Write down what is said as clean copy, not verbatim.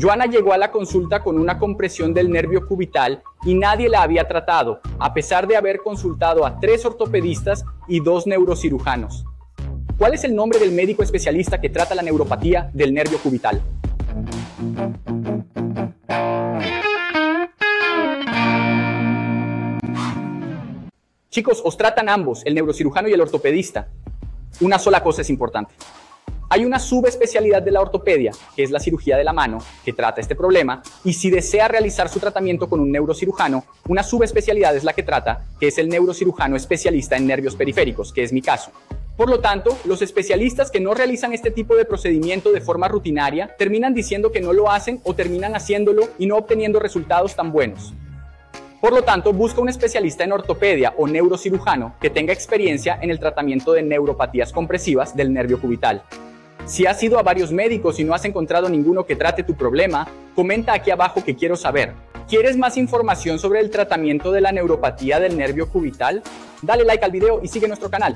Joana llegó a la consulta con una compresión del nervio cubital y nadie la había tratado, a pesar de haber consultado a 3 ortopedistas y 2 neurocirujanos. ¿Cuál es el nombre del médico especialista que trata la neuropatía del nervio cubital? Chicos, os tratan ambos, el neurocirujano y el ortopedista. Una sola cosa es importante. Hay una subespecialidad de la ortopedia, que es la cirugía de la mano, que trata este problema, y si desea realizar su tratamiento con un neurocirujano, una subespecialidad es la que trata, que es el neurocirujano especialista en nervios periféricos, que es mi caso. Por lo tanto, los especialistas que no realizan este tipo de procedimiento de forma rutinaria terminan diciendo que no lo hacen o terminan haciéndolo y no obteniendo resultados tan buenos. Por lo tanto, busca un especialista en ortopedia o neurocirujano que tenga experiencia en el tratamiento de neuropatías compresivas del nervio cubital. Si has ido a varios médicos y no has encontrado ninguno que trate tu problema, comenta aquí abajo que quiero saber. ¿Quieres más información sobre el tratamiento de la neuropatía del nervio cubital? Dale like al video y sigue nuestro canal.